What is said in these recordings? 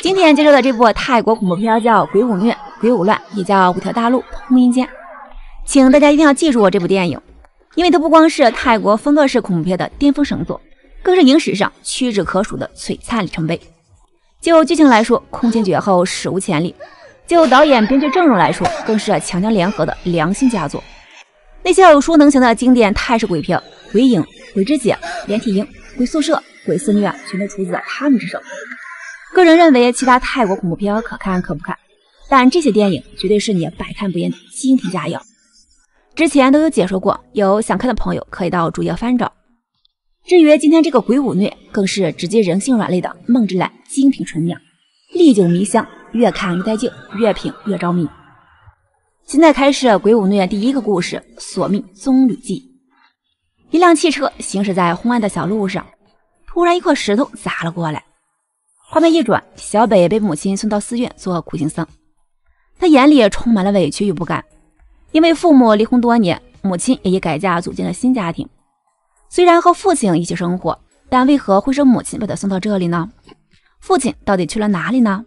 今天介绍的这部泰国恐怖片叫《鬼舞虐》《鬼舞乱》，也叫《五条大路通阴间》。请大家一定要记住我这部电影，因为它不光是泰国风格式恐怖片的巅峰神作，更是影史上屈指可数的璀璨里程碑。就剧情来说，空前绝后，史无前例；就导演编剧阵容来说，更是强强联合的良心佳作。那些耳熟能详的经典泰式鬼片，鬼影、鬼之姐、连体婴、鬼宿舍、鬼肆虐，全都出自他们之手。个人认为，其他泰国恐怖片可看可不看，但这些电影绝对是你百看不厌的精品佳肴。之前都有解说过，有想看的朋友可以到主页翻找。至于今天这个《鬼舞虐》，更是直击人性软肋的梦之蓝精品纯娘，历久弥香，越看越带劲，越品越着迷。现在开始《鬼舞虐》第一个故事《索命棕榈记》。一辆汽车行驶在昏暗的小路上，突然一块石头砸了过来。画面一转，小北被母亲送到寺院做苦行僧，他眼里充满了委屈与不甘，因为父母离婚多年，母亲也已改嫁组建了新家庭。虽然和父亲一起生活，但为何会是母亲把他送到这里呢？父亲到底去了哪里呢？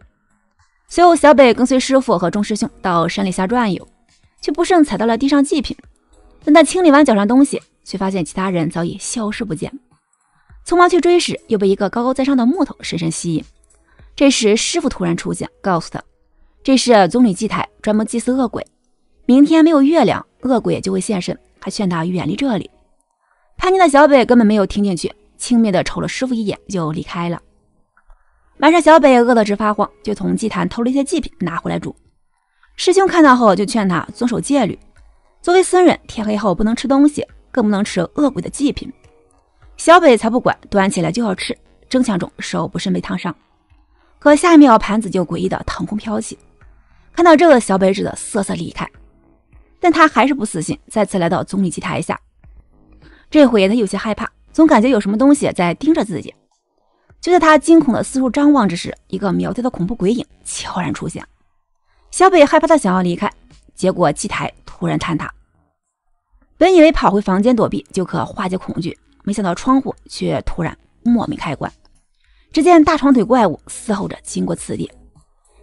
随后小北跟随师傅和众师兄到山里下转悠，却不慎踩到了地上祭品。等他清理完脚上东西，却发现其他人早已消失不见。匆忙去追时，又被一个高高在上的木头深深吸引。这时师傅突然出现，告诉他这是棕榈祭台，专门祭祀恶鬼，明天没有月亮，恶鬼就会现身，还劝他远离这里。叛逆的小北根本没有听进去，轻蔑地瞅了师傅一眼就离开了。晚上小北饿得直发慌，就从祭坛偷了一些祭品拿回来煮。师兄看到后就劝他遵守戒律，作为僧人天黑后不能吃东西，更不能吃恶鬼的祭品。小北才不管，端起来就要吃，争抢中手不慎被烫伤，可下一秒盘子就诡异的腾空飘起。看到这个，小北只得瑟瑟离开，但他还是不死心，再次来到棕榈祭台下。这回他有些害怕，总感觉有什么东西在盯着自己。就在他惊恐的四处张望之时，一个苗条的恐怖鬼影悄然出现。小北害怕的想要离开，结果祭台突然坍塌。本以为跑回房间躲避就可化解恐惧，没想到窗户却突然莫名开关。只见大长腿怪物嘶吼着经过此地，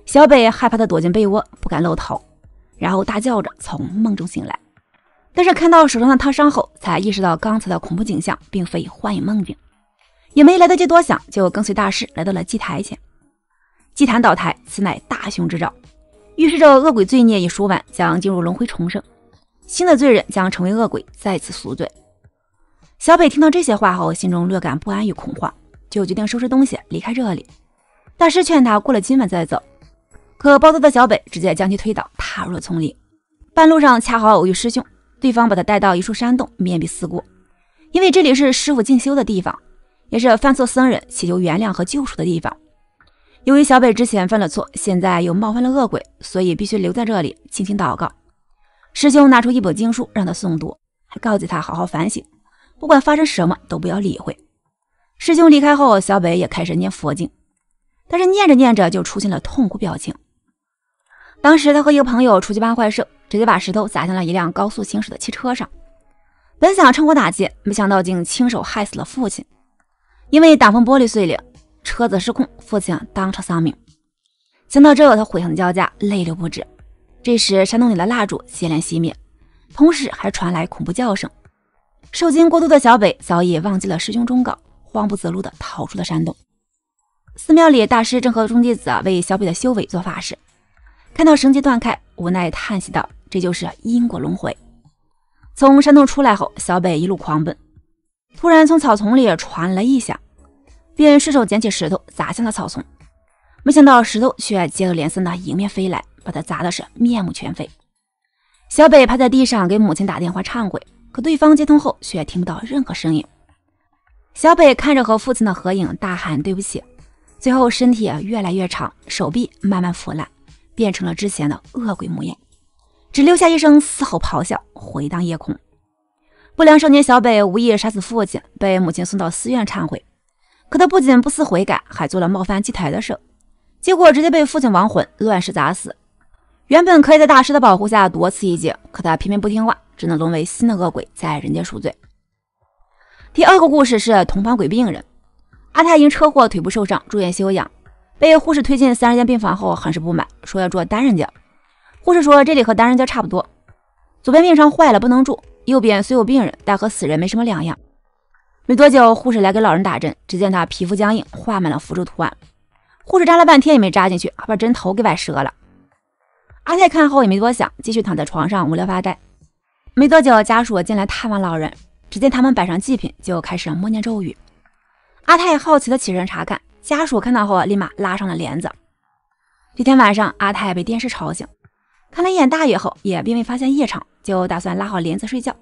小北害怕的躲进被窝，不敢露头，然后大叫着从梦中醒来。但是看到手上的烫伤后，才意识到刚才的恐怖景象并非幻影梦境，也没来得及多想，就跟随大师来到了祭台前。祭坛倒台，此乃大凶之兆，预示着恶鬼罪孽已赎完，将进入轮回重生，新的罪人将成为恶鬼，再次赎罪。小北听到这些话后，心中略感不安与恐慌，就决定收拾东西离开这里。大师劝他过了今晚再走，可暴躁的小北直接将其推倒，踏入了丛林。半路上恰好偶遇师兄，对方把他带到一处山洞，面壁思过。因为这里是师傅进修的地方，也是犯错僧人祈求原谅和救赎的地方。由于小北之前犯了错，现在又冒犯了恶鬼，所以必须留在这里轻轻祷告。师兄拿出一本经书让他诵读，还告诫他好好反省，不管发生什么都不要理会。师兄离开后，小北也开始念佛经，但是念着念着就出现了痛苦表情。当时他和一个朋友出去办坏事，直接把石头砸向了一辆高速行驶的汽车上。本想趁火打劫，没想到竟亲手害死了父亲。因为挡风玻璃碎裂，车子失控，父亲当场丧命。想到这，他悔恨交加，泪流不止。这时山洞里的蜡烛接连熄灭，同时还传来恐怖叫声。受惊过度的小北早已忘记了师兄忠告，慌不择路地逃出了山洞。寺庙里，大师正和众弟子为小北的修为做法事，看到绳结断开，无奈叹息道：这就是因果轮回。从山洞出来后，小北一路狂奔，突然从草丛里传来异响，便顺手捡起石头砸向了草丛。没想到石头却接二连三的迎面飞来，把他砸的是面目全非。小北趴在地上给母亲打电话忏悔，可对方接通后却听不到任何声音。小北看着和父亲的合影，大喊对不起，最后身体越来越长，手臂慢慢腐烂，变成了之前的恶鬼模样，只留下一声嘶吼咆哮回荡夜空。不良少年小北无意杀死父亲，被母亲送到寺院忏悔，可他不仅不思悔改，还做了冒犯祭台的事，结果直接被父亲亡魂乱石砸死。原本可以在大师的保护下多此一劫，可他偏偏不听话，只能沦为新的恶鬼，在人间赎罪。第二个故事是同房鬼病人。阿泰因车祸腿部受伤住院休养，被护士推进30间病房后，很是不满，说要住单人间。护士说这里和单人间差不多，左边病床坏了不能住，右边虽有病人，但和死人没什么两样。没多久，护士来给老人打针，只见他皮肤僵硬，画满了符咒图案。护士扎了半天也没扎进去，还把针头给崴折了。阿泰看后也没多想，继续躺在床上无聊发呆。没多久，家属进来探望老人，只见他们摆上祭品，就开始默念咒语。阿泰好奇的起身查看，家属看到后立马拉上了帘子。这天晚上，阿泰被电视吵醒，看了一眼大雨后也并未发现异常，就打算拉好帘子睡觉。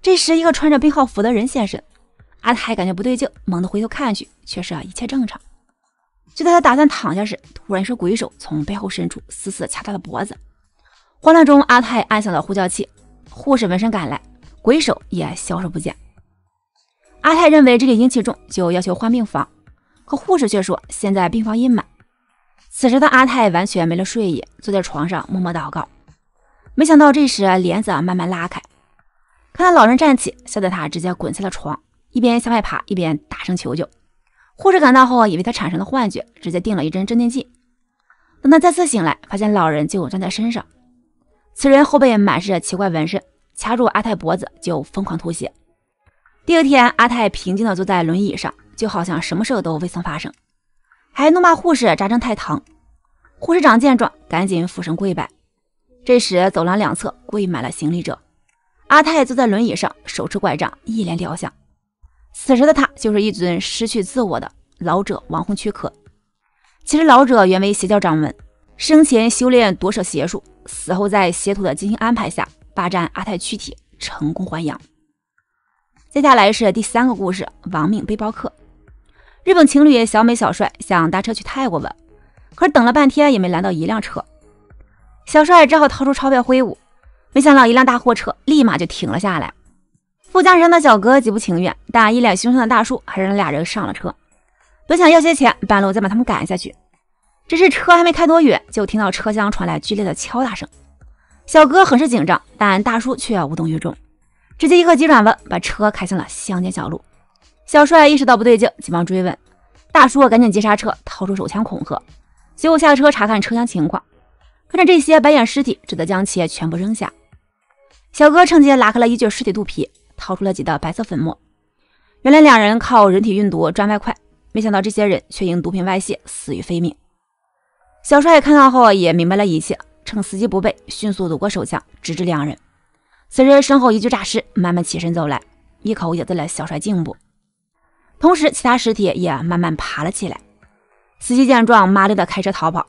这时，一个穿着病号服的人现身，阿泰感觉不对劲，猛地回头看去，却是一切正常。就在他打算躺下时，突然一双鬼手从背后伸出，死死掐他的脖子。慌乱中，阿泰按响了呼叫器，护士闻声赶来，鬼手也消失不见。阿泰认为这里阴气重，就要求换病房，可护士却说现在病房已满。此时的阿泰完全没了睡意，坐在床上默默祷告。没想到这时帘子慢慢拉开，看到老人站起，吓得他直接滚下了床，一边向外爬一边大声求救。护士赶到后，以为他产生了幻觉，直接定了一针镇定剂。等他再次醒来，发现老人就站在身上。此人后背满是奇怪纹身，掐住阿泰脖子就疯狂吐血。第二天，阿泰平静地坐在轮椅上，就好像什么事都未曾发生，还怒骂护士扎针太疼。护士长见状，赶紧俯身跪拜。这时，走廊两侧跪满了行礼者。阿泰坐在轮椅上，手持拐杖，一脸燎像。此时的他就是一尊失去自我的老者亡魂躯壳。其实老者原为邪教掌门，生前修炼夺舍邪术，死后在邪徒的精心安排下霸占阿泰躯体，成功还阳。接下来是第3个故事，亡命背包客。日本情侣小美小帅想搭车去泰国玩，可是等了半天也没拦到一辆车。小帅只好掏出钞票挥舞，没想到一辆大货车立马就停了下来。副驾驶上的小哥极不情愿，但一脸凶相的大叔还让俩人上了车。本想要些钱，半路再把他们赶下去。只是车还没开多远，就听到车厢传来剧烈的敲打声。小哥很是紧张，但大叔却无动于衷，直接一个急转弯把车开向了乡间小路。小帅意识到不对劲，急忙追问，大叔赶紧急刹车，掏出手枪恐吓。随后下车查看车厢情况，看着这些白眼尸体，只得将其全部扔下。小哥趁机拉开了一具尸体肚皮，掏出了几道白色粉末。原来两人靠人体运毒赚外快，没想到这些人却因毒品外泄死于非命。小帅看到后也明白了一切，趁司机不备，迅速躲过手枪，直至两人。此时身后一具诈尸慢慢起身走来，一口咬在了小帅颈部，同时其他尸体也慢慢爬了起来。司机见状麻利的开车逃跑，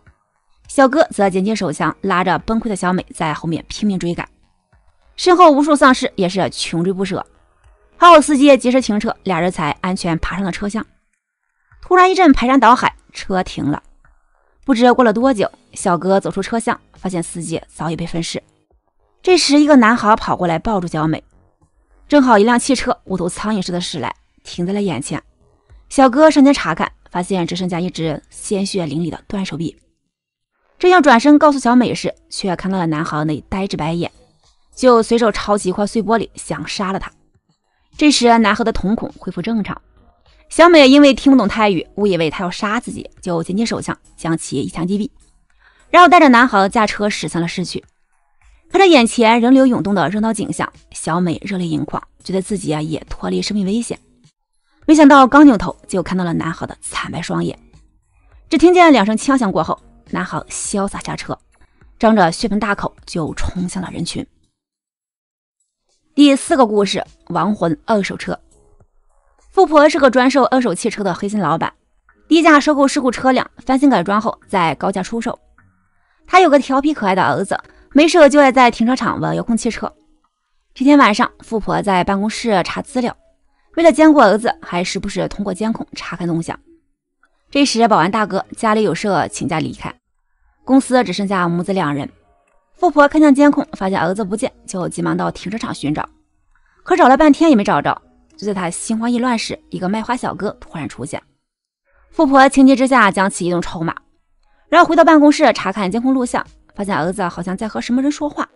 小哥则捡起手枪，拉着崩溃的小美在后面拼命追赶。身后无数丧尸也是穷追不舍，还好司机及时停车，俩人才安全爬上了车厢。突然一阵排山倒海，车停了。不知过了多久，小哥走出车厢，发现司机早已被分尸。这时一个男孩跑过来抱住小美，正好一辆汽车无头苍蝇似的驶来，停在了眼前。小哥上前查看，发现只剩下一只鲜血淋漓的断手臂。正要转身告诉小美时，却看到了男孩那呆滞白眼，就随手抄起一块碎玻璃想杀了他。这时男孩的瞳孔恢复正常，小美因为听不懂泰语，误以为他要杀自己，就捡起手枪将其一枪击毙，然后带着男孩驾车驶向了市区。看着眼前人流涌动的热闹景象，小美热泪盈眶，觉得自己也脱离生命危险。没想到刚扭头就看到了男孩的惨白双眼，只听见两声枪响过后，男孩潇洒下车，张着血盆大口就冲向了人群。第4个故事，亡魂二手车。富婆是个专售二手汽车的黑心老板，低价收购事故车辆，翻新改装后再高价出售。他有个调皮可爱的儿子，没事就爱在停车场玩遥控汽车。这天晚上，富婆在办公室查资料，为了监顾儿子，还时不时通过监控查看动向。这时保安大哥家里有事请假离开，公司只剩下母子两人。富婆看向监控，发现儿子不见，就急忙到停车场寻找，可找了半天也没找着。就在她心慌意乱时，一个卖花小哥突然出现，富婆情急之下将其一顿臭骂，然后回到办公室查看监控录像，发现儿子好像在和什么人说话。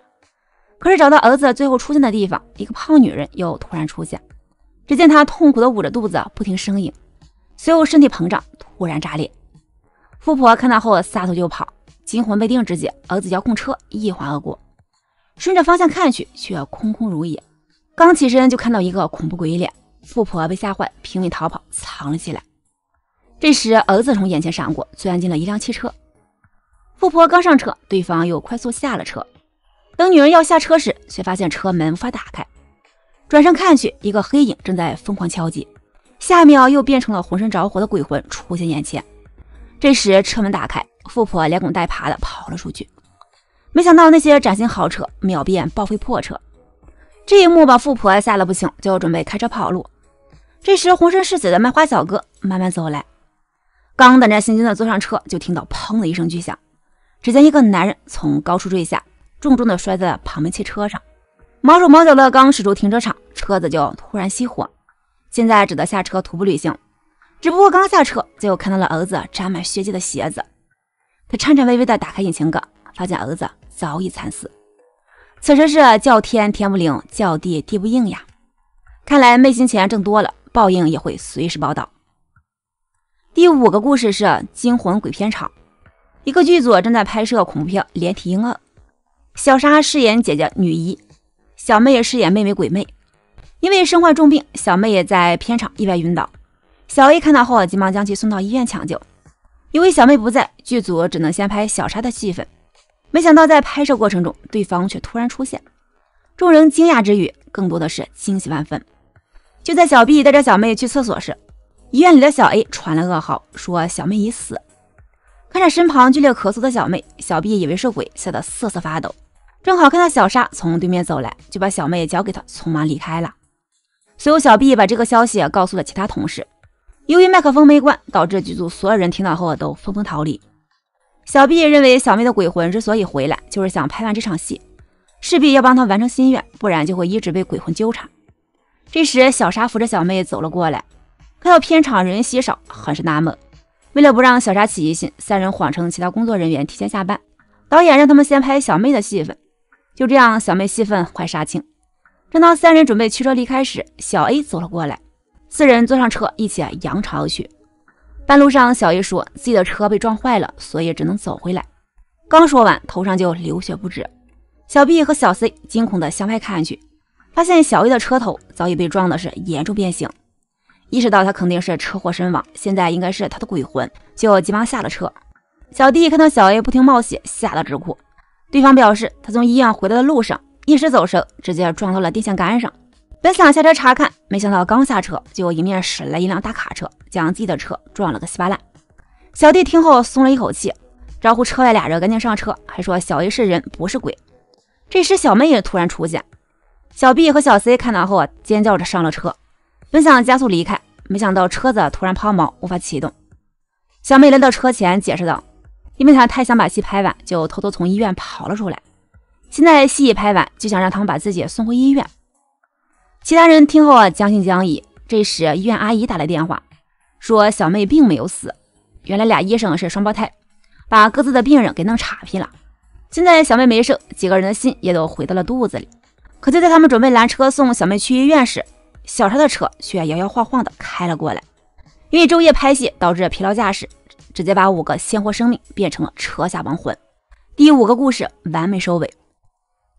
可是找到儿子最后出现的地方，一个胖女人又突然出现，只见她痛苦地捂着肚子不停呻吟，随后身体膨胀突然炸裂。富婆看到后撒腿就跑，惊魂未定之际，儿子遥控车一滑而过，顺着方向看去，却空空如也。刚起身就看到一个恐怖诡异脸，富婆被吓坏，拼命逃跑，藏了起来。这时儿子从眼前闪过，钻进了一辆汽车。富婆刚上车，对方又快速下了车。等女人要下车时，却发现车门无法打开。转身看去，一个黑影正在疯狂敲击，下一秒又变成了浑身着火的鬼魂出现眼前。这时车门打开，富婆连滚带爬的跑了出去。没想到那些崭新豪车秒变报废破车，这一幕把富婆吓得不轻，就准备开车跑路。这时浑身是血的卖花小哥慢慢走来，刚等着心惊的坐上车，就听到砰的一声巨响，只见一个男人从高处坠下，重重的摔在了旁边汽车上。毛手毛脚的刚驶出停车场，车子就突然熄火，现在只得下车徒步旅行。只不过刚下车就看到了儿子沾满血迹的鞋子，他颤颤巍巍地打开引擎盖，发现儿子早已惨死。此时是叫天天不灵，叫地地不应呀，看来昧心钱挣多了，报应也会随时报道。第五个故事是惊魂鬼片场，一个剧组正在拍摄恐怖片《连体婴二》，小莎饰演姐姐女一，小妹也饰演妹妹鬼妹。因为身患重病，小妹也在片场意外晕倒，小 A 看到后急忙将其送到医院抢救。因为小妹不在，剧组只能先拍小莎的戏份。没想到在拍摄过程中，对方却突然出现，众人惊讶之余，更多的是惊喜万分。就在小 B 带着小妹去厕所时，医院里的小 A 传来噩耗，说小妹已死。看着身旁剧烈咳嗽的小妹，小 B 以为是鬼，吓得瑟瑟发抖。正好看到小莎从对面走来，就把小妹交给她，匆忙离开了。随后小 B 把这个消息告诉了其他同事。由于麦克风没关，导致剧组所有人听到后都纷纷逃离。小 B 认为小妹的鬼魂之所以回来，就是想拍完这场戏，势必要帮她完成心愿，不然就会一直被鬼魂纠缠。这时小莎扶着小妹走了过来，看到片场人稀少，很是纳闷。为了不让小莎起疑心，三人谎称其他工作人员提前下班，导演让他们先拍小妹的戏份。就这样，小妹戏份快杀青。正当三人准备驱车离开时，小 A 走了过来，四人坐上车，一起扬长而去。半路上，小 A 说自己的车被撞坏了，所以只能走回来。刚说完，头上就流血不止。小 B 和小 C 惊恐地向外看去，发现小 A 的车头早已被撞的是严重变形，意识到他肯定是车祸身亡，现在应该是他的鬼魂，就急忙下了车。小 D 看到小 A 不停冒血，吓得直哭。对方表示他从医院回来的路上一时走神，直接撞到了电线杆上。本想下车查看，没想到刚下车就迎面驶来一辆大卡车，将自己的车撞了个稀巴烂。小弟听后松了一口气，招呼车外俩人赶紧上车，还说小 A 是人不是鬼。这时小妹也突然出现，小 B 和小 C 看到后尖叫着上了车，本想加速离开，没想到车子突然抛锚，无法启动。小妹来到车前解释道，因为她太想把戏拍完，就偷偷从医院跑了出来，现在戏一拍完，就想让他们把自己送回医院。其他人听后将信将疑。这时医院阿姨打来电话，说小妹并没有死，原来俩医生是双胞胎，把各自的病人给弄岔劈了。现在小妹没事，几个人的心也都回到了肚子里。可就在他们准备拦车送小妹去医院时，小车的车却摇摇晃晃的开了过来。因为昼夜拍戏导致疲劳驾驶，直接把5个鲜活生命变成了车下亡魂。第5个故事完美收尾。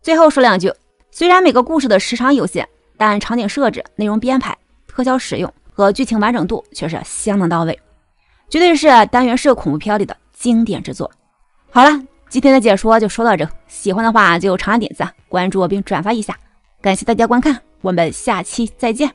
最后说两句，虽然每个故事的时长有限，但场景设置、内容编排、特效使用和剧情完整度却是相当到位，绝对是单元式恐怖片里的经典之作。好了，今天的解说就说到这，喜欢的话就长按点赞、关注并转发一下，感谢大家观看，我们下期再见。